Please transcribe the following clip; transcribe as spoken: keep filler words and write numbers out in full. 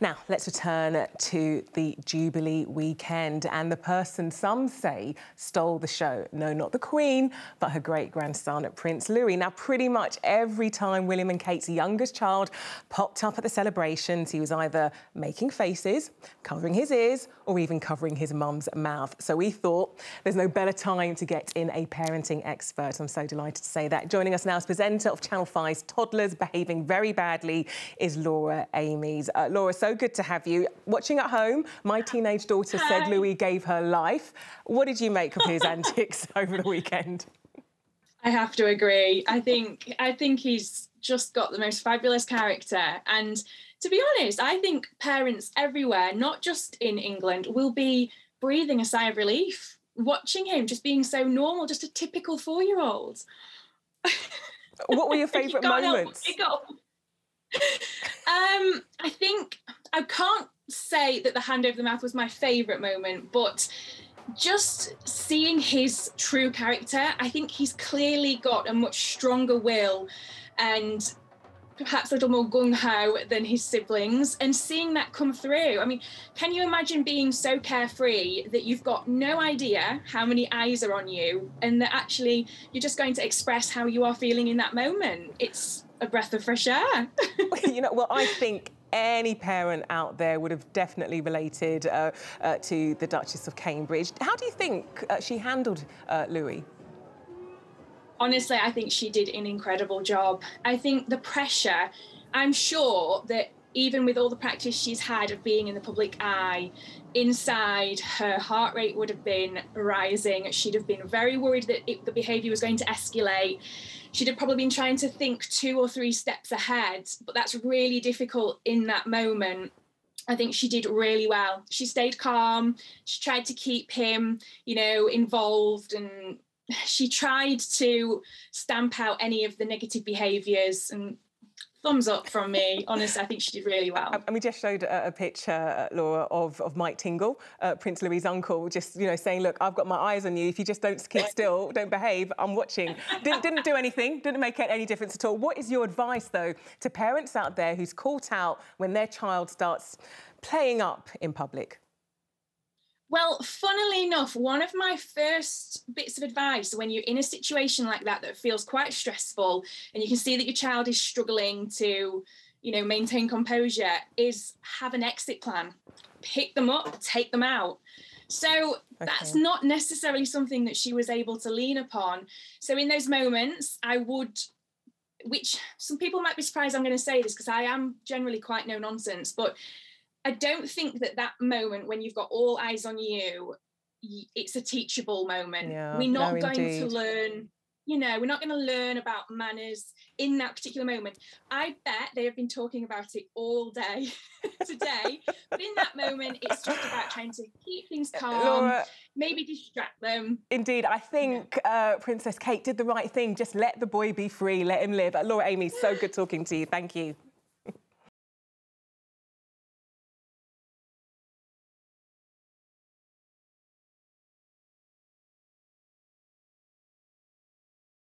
Now, let's return to the Jubilee weekend and the person some say stole the show. No, not the Queen, but her great-grandson, Prince Louis. Now, pretty much every time William and Kate's youngest child popped up at the celebrations, he was either making faces, covering his ears, or even covering his mum's mouth. So we thought there's no better time to get in a parenting expert. I'm so delighted to say that. Joining us now as presenter of Channel five's Toddlers Behaving Very Badly is Laura Amies. Uh, Laura, so good to have you. Watching at home, my teenage daughter Hi. said Louis gave her life. What did you make of his antics over the weekend? I have to agree. I think I think he's just got the most fabulous character. And to be honest, I think parents everywhere, not just in England, will be breathing a sigh of relief, watching him just being so normal, just a typical four-year-old. What were your favourite moments? um, I think I can't say that the hand over the mouth was my favourite moment, but just seeing his true character, I think he's clearly got a much stronger will and perhaps a little more gung-ho than his siblings, and seeing that come through. I mean, can you imagine being so carefree that you've got no idea how many eyes are on you and that actually you're just going to express how you are feeling in that moment? It's a breath of fresh air. You know, well, I think any parent out there would have definitely related uh, uh, to the Duchess of Cambridge. How do you think uh, she handled uh, Louis? Honestly, I think she did an incredible job. I think the pressure, I'm sure that even with all the practice she's had of being in the public eye, inside her heart rate would have been rising. She'd have been very worried that it, the behaviour was going to escalate. She'd have probably been trying to think two or three steps ahead, but that's really difficult in that moment. I think she did really well. She stayed calm. She tried to keep him, you know, involved, and she tried to stamp out any of the negative behaviours, and thumbs up from me. Honestly, I think she did really well. And we just showed a, a picture, Laura, of, of Mike Tingle, uh, Prince Louis' uncle, just, you know, saying, look, I've got my eyes on you. If you just don't keep still, don't behave, I'm watching. Didn't, didn't do anything, didn't make any difference at all. What is your advice, though, to parents out there who's caught out when their child starts playing up in public? Well, funnily enough, one of my first bits of advice when you're in a situation like that that feels quite stressful and you can see that your child is struggling to, you know, maintain composure is have an exit plan. Pick them up, take them out. So okay. That's not necessarily something that she was able to lean upon. So in those moments, I would, which some people might be surprised I'm going to say this because I am generally quite no nonsense, but I don't think that that moment when you've got all eyes on you, it's a teachable moment. Yeah, we're not no, going indeed. to learn, you know, we're not going to learn about manners in that particular moment. I bet they have been talking about it all day today. But in that moment, it's just about trying to keep things calm, Laura, maybe distract them. Indeed, I think yeah. uh, Princess Kate did the right thing. Just let the boy be free, let him live. Uh, Laura Amies, so good talking to you. Thank you.